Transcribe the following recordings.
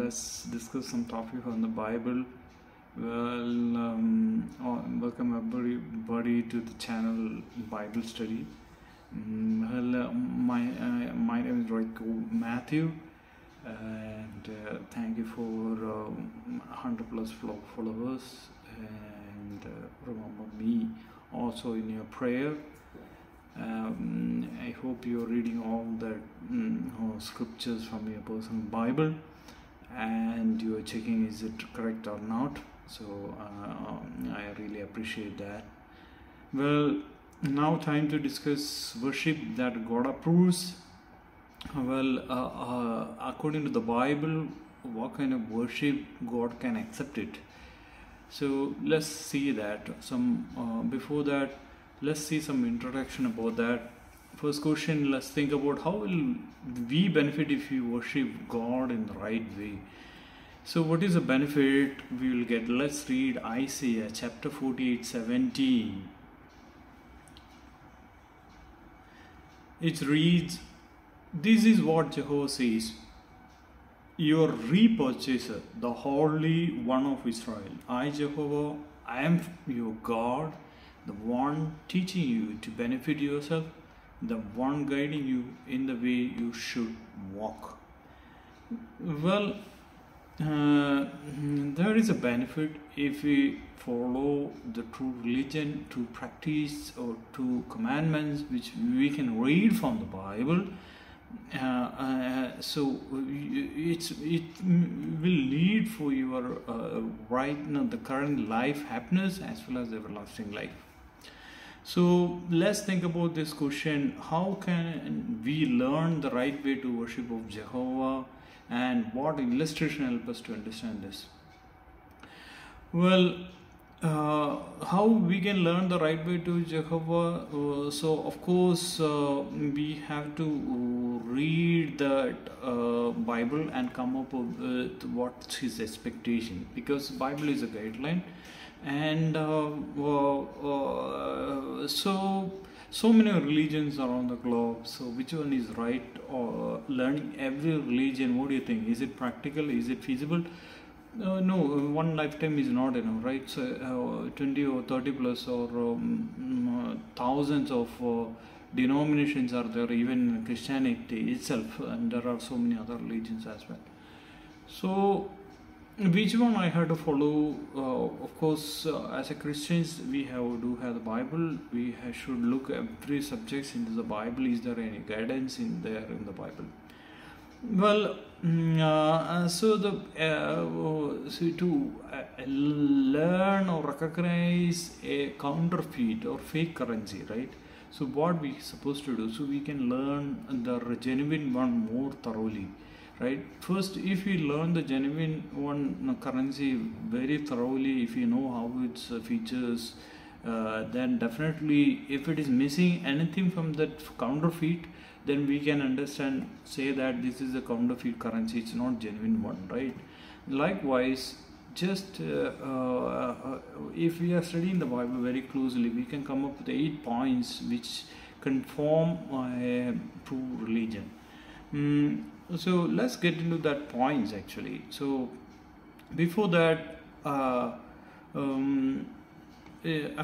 Let's discuss some topic on the Bible. Well, welcome everybody to the channel Bible Study. Hello, my name is Roy Matthew, and thank you for 100 plus followers, and remember me also in your prayer. I hope you're reading all the scriptures from your personal Bible, and you're checking is it correct or not. So I really appreciate that. Well, now time to discuss worship that God approves. Well, according to the Bible, what kind of worship God can accept it? So let's see that. Some before that, let's see some introduction about that. First question, let's think about how will we benefit if we worship God in the right way. So what is the benefit we will get? Let's read Isaiah chapter 48:17. It reads, "This is what Jehovah says, your repurchaser, the Holy One of Israel. I, Jehovah, I am your God, the one teaching you to benefit yourself, the one guiding you in the way you should walk." Well, there is a benefit if we follow the true religion, true practice, or true commandments, which we can read from the Bible. So it will lead for your right now the current life happiness as well as everlasting life. So let's think about this question. How can we learn the right way to worship of Jehovah, and what illustration help us to understand this? Well, how we can learn the right way to Jehovah? So of course we have to read the Bible and come up with what's his expectation, because Bible is a guideline. And so many religions around the globe, so which one is right? Or learning every religion, what do you think? Is it practical? Is it feasible? No, one lifetime is not enough, right? So 20 or 30 plus or thousands of denominations are there, even in Christianity itself, and there are so many other religions as well. So which one I had to follow? Of course, as a Christians, we do have the Bible. We should look every subject into the Bible. Is there any guidance in the Bible? Well, so the to learn or recognize a counterfeit or fake currency, right? So what we supposed to do? So we can learn the genuine one more thoroughly. Right, first, if we learn the genuine one currency very thoroughly, if you know how its features, then definitely if it is missing anything from that counterfeit, then we can understand, say that this is a counterfeit currency, it's not genuine one, right? Likewise, just if we are studying the Bible very closely, we can come up with 8 points which conform to religion. So let's get into that points actually. So before that,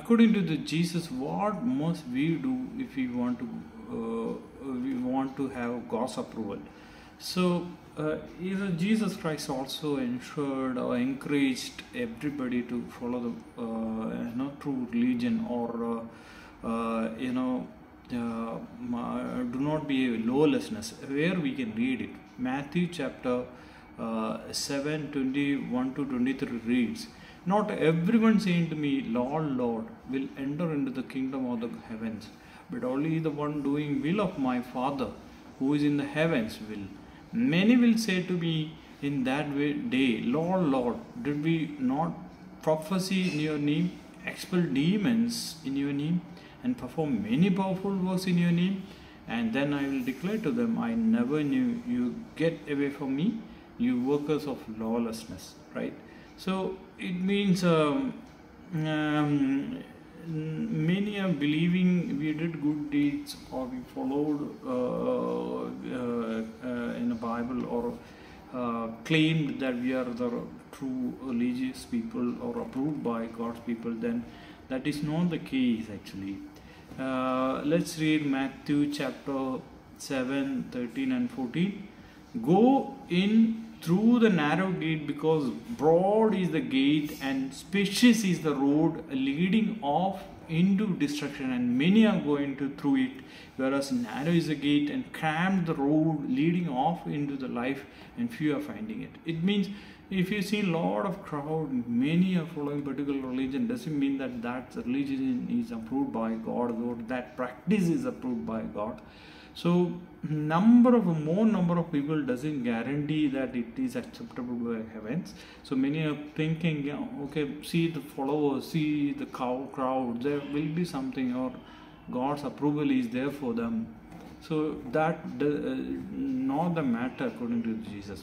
according to the Jesus, what must we do if we want to have God's approval? So Jesus Christ also ensured or encouraged everybody to follow the true religion, or do not be lawlessness, where we can read it. Matthew chapter 7:21 to 23 reads, "Not everyone saying to me, Lord, Lord, will enter into the kingdom of the heavens, but only the one doing will of my Father who is in the heavens will. Many will say to me in that day, Lord, Lord, did we not prophesy in your name, expel demons in your name, and perform many powerful works in your name? And then I will declare to them, I never knew you. Get away from me, you workers of lawlessness." Right? So it means many are believing we did good deeds, or we followed in the Bible, or claimed that we are the true religious people or approved by God's people, then that is not the case actually. Let's read Matthew chapter 7:13 and 14. Go in through the narrow gate, because broad is the gate and spacious is the road leading off into destruction, and many are going through it, whereas narrow is the gate and crammed the road leading off into the life, and few are finding it. It means if you see a lot of crowd, many are following particular religion, doesn't mean that that religion is approved by God or that practice is approved by God. So more number of people doesn't guarantee that it is acceptable by heavens. So many are thinking, yeah, okay, see the followers, see the crowd, there will be something, or God's approval is there for them. So that not the matter according to Jesus.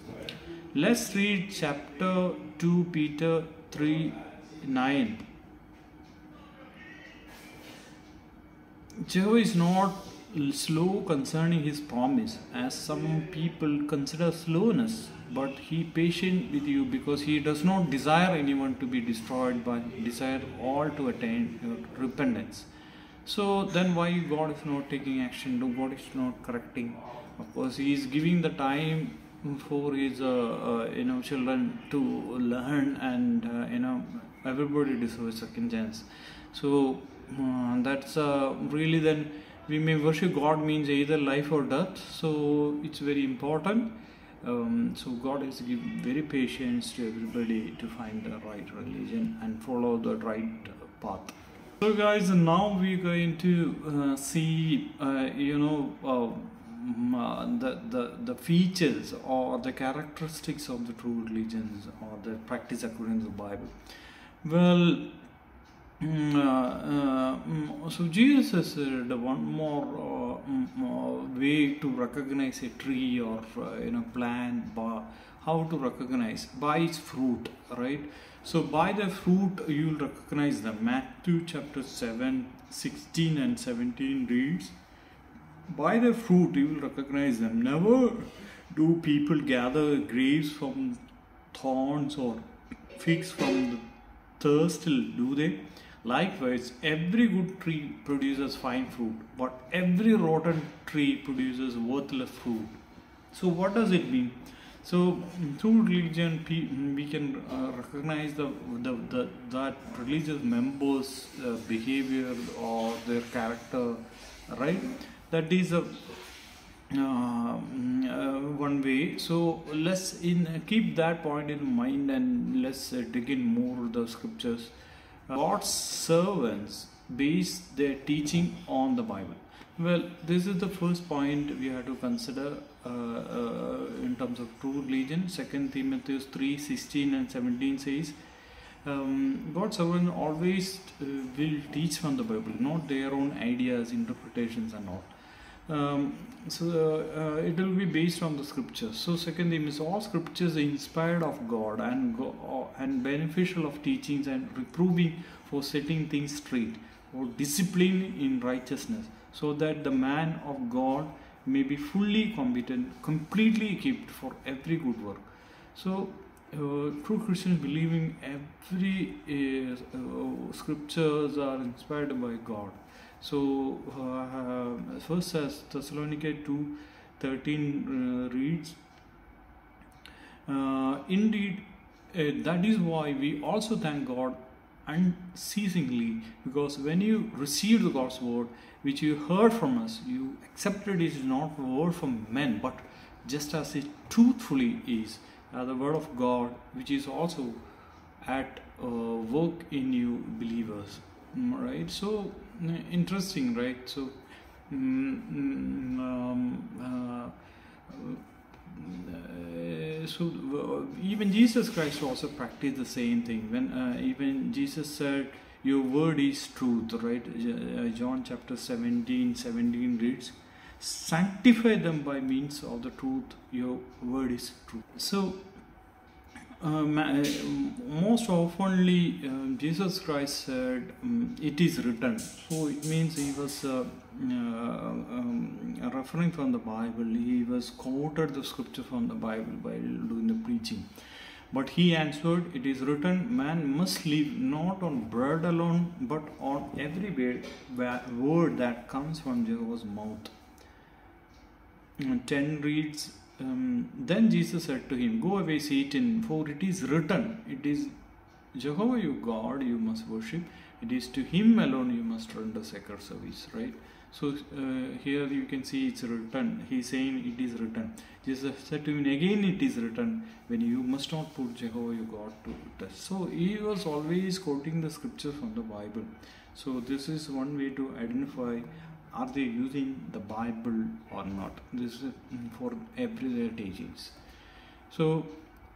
Let's read chapter 2 Peter 3:9. Jehovah is not slow concerning his promise, as some people consider slowness, but he is patient with you, because he does not desire anyone to be destroyed, but desire all to attain repentance. So then why God is not taking action? God is not correcting. Of course, he is giving the time for his children to learn, and everybody deserves second chance. So that's really, then we may worship God means either life or death. So it's very important. So God is giving very patience to everybody to find the right religion and follow the right path. So guys, now we're going to see the features or the characteristics of the true religions or the practice according to the Bible. Well, so Jesus has one more way to recognize a tree or plant, how to recognize by its fruit, right? So by the fruit you will recognize them. Matthew chapter 7:16 and 17 reads, by the fruit you will recognize them. Never do people gather grapes from thorns or figs from the thirsty, do they? Likewise, every good tree produces fine fruit, but every rotten tree produces worthless fruit. So what does it mean? So through religion, we can recognize that religious members' behavior or their character, right? That is a one way. So let's keep that point in mind, and let's dig in more the scriptures. God's servants base their teaching on the Bible. Well, this is the first point we have to consider in terms of true religion. 2 Timothy 3:16 and 17 says, God's servants always will teach from the Bible, not their own ideas, interpretations and all. It will be based on the scriptures. So second theme is, all scriptures are inspired of God and beneficial of teachings and reproving for setting things straight, or discipline in righteousness, so that the man of God may be fully competent, completely equipped for every good work. So true Christians believe in every scriptures are inspired by God. So first as Thessalonica 2:13 reads, indeed that is why we also thank God unceasingly, because when you received the God's word which you heard from us, you accepted it not word from men, but just as it truthfully is, the word of God, which is also at work in you believers. Right? So interesting, right? So even Jesus Christ also practiced the same thing. When even Jesus said, your word is truth, right? John chapter 17:17 reads, sanctify them by means of the truth, your word is truth. So most oftenly Jesus Christ said, it is written. So it means he was referring from the Bible. He was quoted the scripture from the Bible by doing the preaching. But he answered, it is written, man must live not on bread alone, but on every word that comes from Jehovah's mouth. And 10 reads, then Jesus said to him, go away, Satan, for it is written, it is Jehovah your God you must worship, it is to him alone you must render sacred service, right? So here you can see it's written. He's saying it is written. Jesus said to him again, it is written, when you must not put Jehovah your God to test. So he was always quoting the scripture from the Bible. So this is one way to identify, are they using the Bible or not? This is for everyday teachings. So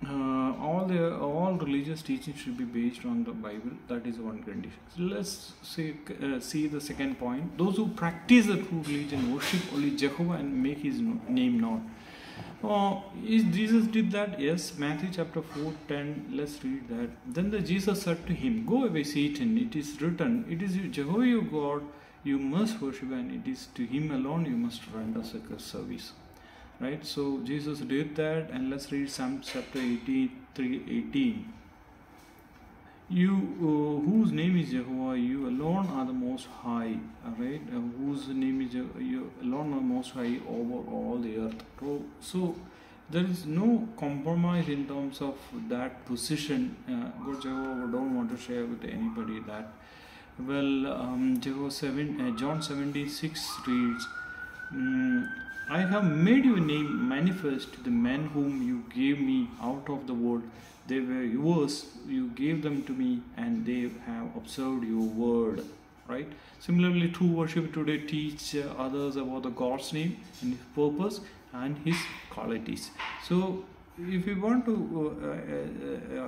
all religious teaching should be based on the Bible. That is one condition. So let's see the second point. Those who practice the true religion worship only Jehovah and make his name known. Is Jesus did that? Yes. Matthew chapter 4:10. Let's read that. Then Jesus said to him, go away, Satan. It is written, it is Jehovah your God you must worship, and it is to him alone you must render sacred service. Right, so Jesus did that. And let's read Psalms chapter 83:18. You whose name is Jehovah, you alone are the most high. Right, whose name is Jehovah, you alone are the most high over all the earth. So there is no compromise in terms of that position. But Jehovah don't want to share with anybody that. Well, John 7:6 reads, I have made your name manifest to the men whom you gave me out of the world. They were yours, you gave them to me, and they have observed your word. Right? Similarly, true worship today teach others about the God's name and his purpose and his qualities. So, if you want to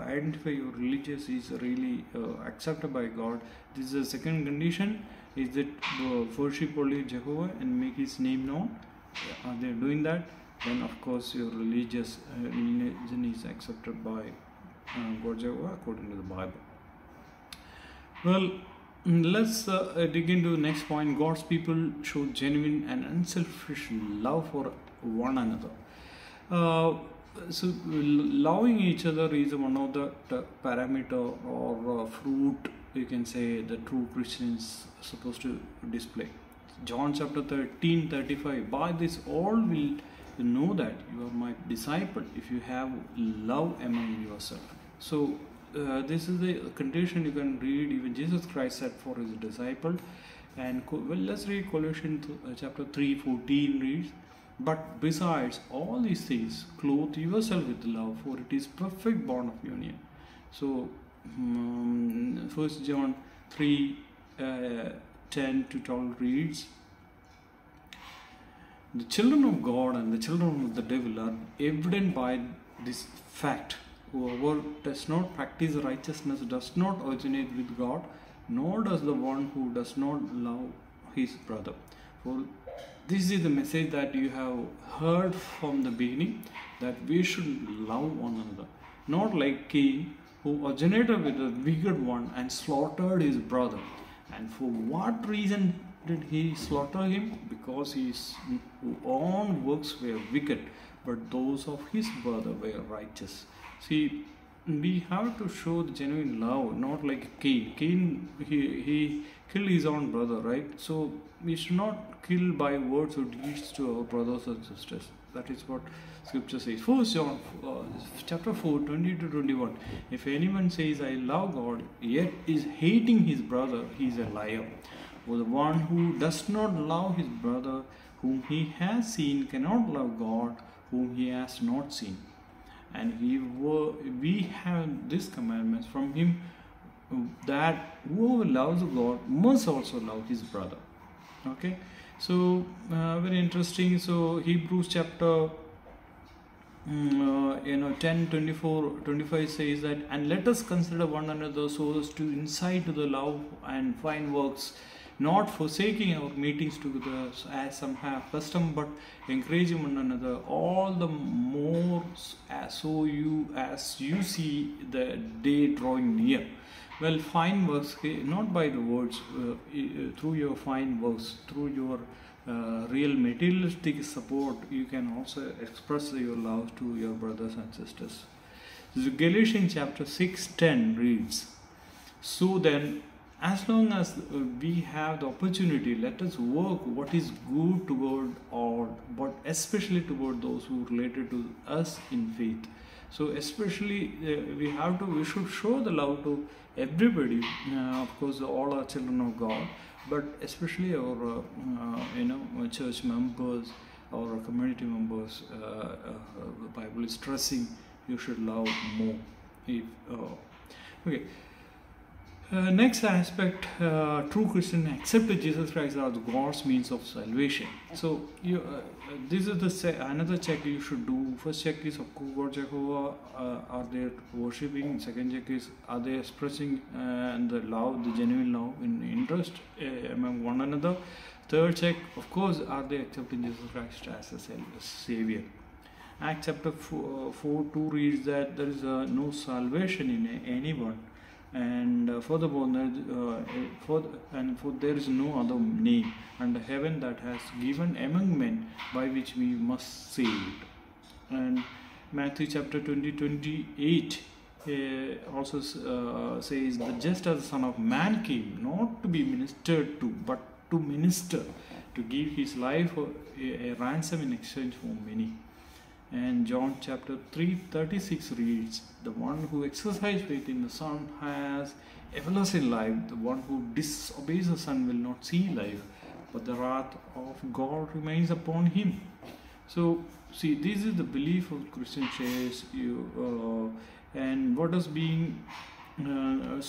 identify your religious is really accepted by God, this is the second condition, is that worship only Jehovah and make his name known. Are they doing that? Then of course your religious religion is accepted by God Jehovah according to the Bible. Well, let's dig into the next point. God's people show genuine and unselfish love for one another. So loving each other is one of the parameter or fruit, you can say, the true Christians are supposed to display. John chapter 13:35, by this all will you know that you are my disciple, if you have love among yourself. So this is the condition you can read even Jesus Christ said for his disciple. And well, let's read Colossians chapter 3:14 reads, but besides all these things, clothe yourself with love, for it is perfect bond of union. So 1 John 3:10 to 12 reads, the children of God and the children of the devil are evident by this fact. Whoever does not practice righteousness does not originate with God, nor does the one who does not love his brother. For this is the message that you have heard from the beginning, that we should love one another. Not like Cain, who originated with the wicked one and slaughtered his brother. And for what reason did he slaughter him? Because his own works were wicked, but those of his brother were righteous. See, we have to show the genuine love, not like Cain. Cain, he killed his own brother, right? So we should not kill by words or deeds to our brothers and sisters. That is what scripture says. 1 John chapter 4:20 to 21. If anyone says, I love God, yet is hating his brother, he is a liar. For the one who does not love his brother whom he has seen cannot love God whom he has not seen. And we have this commandment from him, that whoever loves God must also love his brother. Okay, so very interesting. So Hebrews chapter 10:24-25 says that, and let us consider one another so as to incite to the love and fine works, not forsaking our meetings together as some have custom, but encouraging one another, all the more as you see the day drawing near. Well, fine works, not by the words, through your fine works, through your real materialistic support, you can also express your love to your brothers and sisters. Galatians chapter 6:10 reads, "So then, as long as we have the opportunity, let us work what is good toward all, but especially toward those who are related to us in faith." So especially we should show the love to everybody, of course all our children of God, but especially our church members, our community members. The Bible is stressing you should love more. Next aspect, true Christians accepted Jesus Christ as God's means of salvation. So you, this is another check you should do. First check is, of course, Jehovah, are they worshipping? Second check is, are they expressing the love, the genuine love and interest among one another? Third check, of course, are they accepting Jesus Christ as a Savior? Acts chapter 4:2 reads that there is no salvation in anyone. And furthermore, for there is no other name under heaven that has given among men by which we must save it. And Matthew chapter 28 also says that just as the Son of Man came, not to be ministered to, but to minister, to give his life a ransom in exchange for many. And John chapter 3:36 reads, "The one who exercises faith in the Son has everlasting life. The one who disobeys the Son will not see life, but the wrath of God remains upon him." So, see, this is the belief of Christian church. And what is being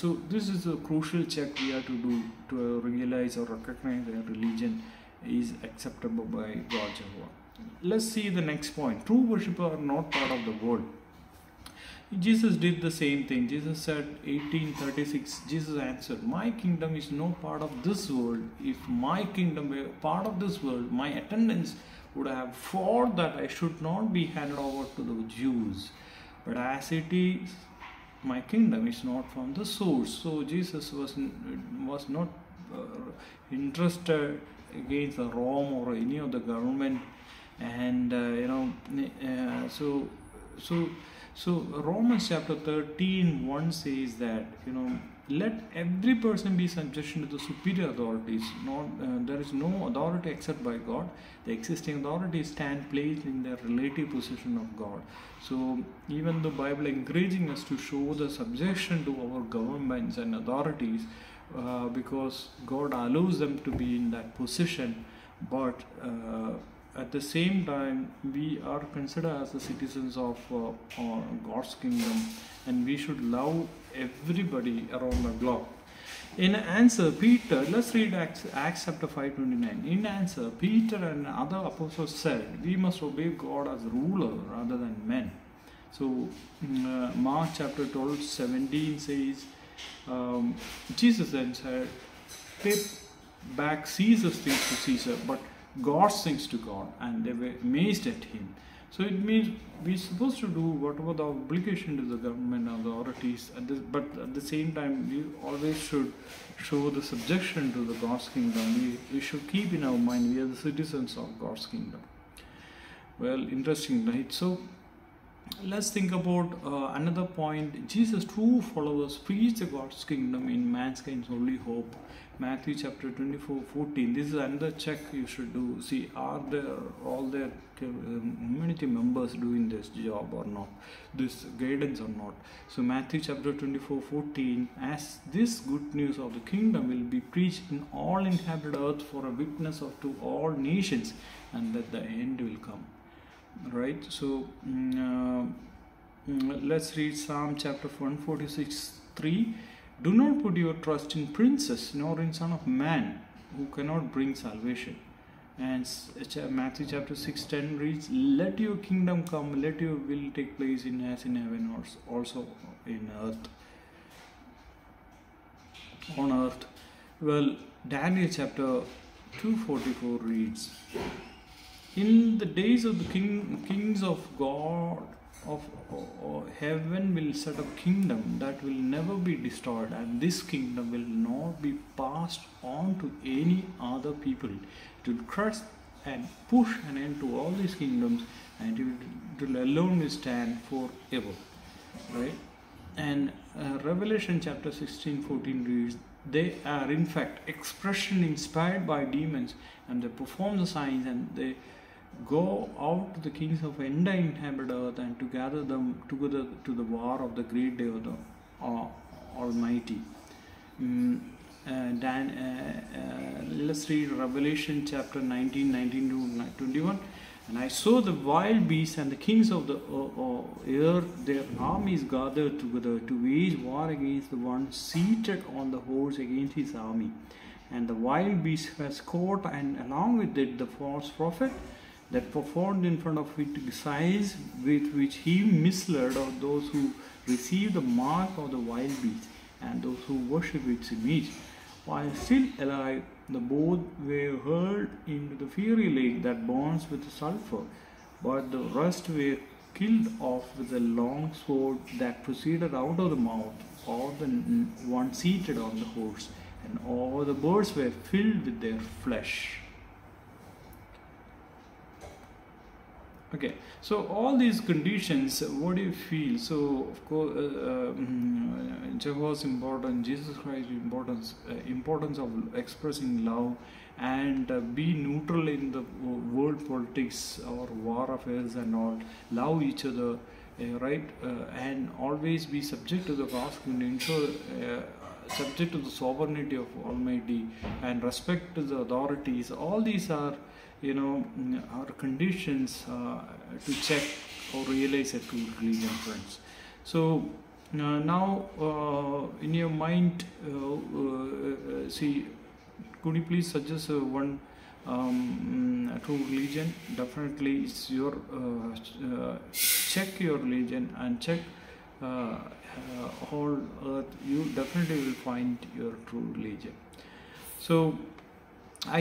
so? This is a crucial check we have to do to realize or recognize that religion is acceptable by God Jehovah. Let's see the next point. True worshippers are not part of the world. Jesus did the same thing. Jesus said, 18:36, Jesus answered, "My kingdom is no part of this world. If my kingdom were part of this world, my attendants would have vowed that I should not be handed over to the Jews. But as it is, my kingdom is not from the source." So Jesus was not interested against the Rome or any of the government. And so Romans chapter 13:1 says that, "Let every person be subject to the superior authorities. There is no authority except by God. The existing authorities stand placed in their relative position of God." So even the Bible encouraging us to show the subjection to our governments and authorities, because God allows them to be in that position, but at the same time, we are considered as the citizens of God's kingdom, and we should love everybody around the globe. In answer, Peter, let's read Acts chapter 5:29. In answer, Peter and other apostles said, "We must obey God as ruler rather than men." So Mark chapter 12:17 says, Jesus then said, "Pay back Caesar's things to Caesar, but God's things to God," and they were amazed at him. So it means we're supposed to do whatever the obligation to the government authorities, but at the same time we always should show the subjection to the God's kingdom. We should keep in our mind we are the citizens of God's kingdom. Well, interesting, right? So let's think about another point. Jesus' true followers preach the God's kingdom in mankind's only hope. Matthew chapter 24:14. This is another check you should do. See, are there all their community members doing this job or not? This guidance or not? So Matthew chapter 24:14. "As this good news of the kingdom will be preached in all inhabited earth for a witness to all nations, and that the end will come." Right, so let's read Psalm chapter 146:3. "Do not put your trust in princes, nor in son of man, who cannot bring salvation." And Matthew chapter 6:10 reads, "Let your kingdom come, let your will take place in as in heaven, also in earth." Well, Daniel chapter 2:44 reads, "In the days of the kings of God of heaven will set up kingdom that will never be destroyed, and this kingdom will not be passed on to any other people. It will crush and push an end to all these kingdoms, and it will alone will stand forever." Right? And Revelation chapter 16:14 reads, "They are in fact expression inspired by demons, and they perform the signs, and they go out to the kings of end inhabited earth and to gather them together to the war of the great day of the Almighty." Let's read Revelation chapter 19:19 to 21. "And I saw the wild beasts and the kings of the earth, their armies gathered together to wage war against the one seated on the horse, against his army. And the wild beast was caught, and along with it the false prophet that performed in front of it signs with which he misled of those who received the mark of the wild beast and those who worship its image. While still alive, the both were hurled into the fiery lake that burns with sulfur, but the rest were killed off with a long sword that proceeded out of the mouth of the one seated on the horse, and all the birds were filled with their flesh." Okay, so all these conditions, what do you feel? So, of course, Jehovah's importance, Jesus Christ's importance, importance of expressing love, and be neutral in the world politics or war affairs and all, love each other, right? And always be subject to the gospel and ensure subject to the sovereignty of Almighty, and respect to the authorities. All these are, you know, our conditions to check or realize a true religion, friends. So now in your mind, see, could you please suggest one true religion? Definitely it's your check your religion and check whole earth. You definitely will find your true religion. So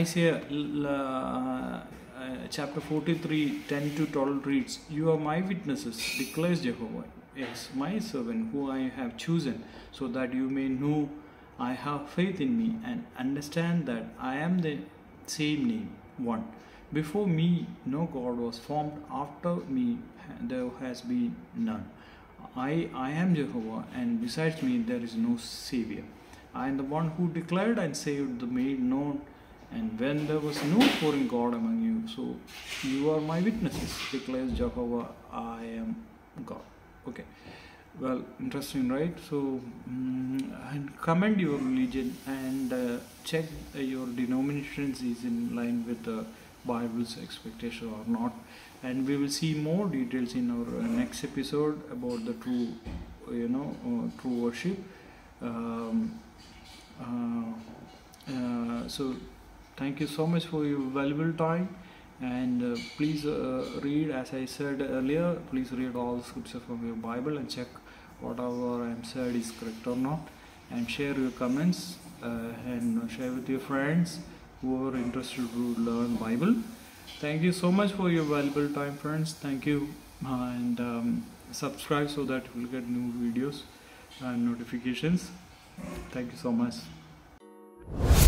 Isaiah chapter 43:10 to 12 reads, "You are my witnesses, declares Jehovah, yes, my servant, who I have chosen, so that you may know I have faith in me, and understand that I am the same name one. Before me no God was formed, after me there has been none. I am Jehovah, and besides me there is no Savior. I am the one who declared and saved, the made known, and when there was no foreign God among you, so you are my witnesses, declares Jehovah, I am God." Okay, well, interesting, right? So, and commend your religion, and check your denominations is in line with the Bible's expectation or not. And we will see more details in our next episode about the true, you know, true worship. So thank you so much for your valuable time, and please read, as I said earlier, please read all the scriptures from your Bible and check whatever I'm said is correct or not, and share your comments and share with your friends who are interested to learn Bible. Thank you so much for your valuable time, friends. Thank you, and subscribe so that you will get new videos and notifications. Thank you so much.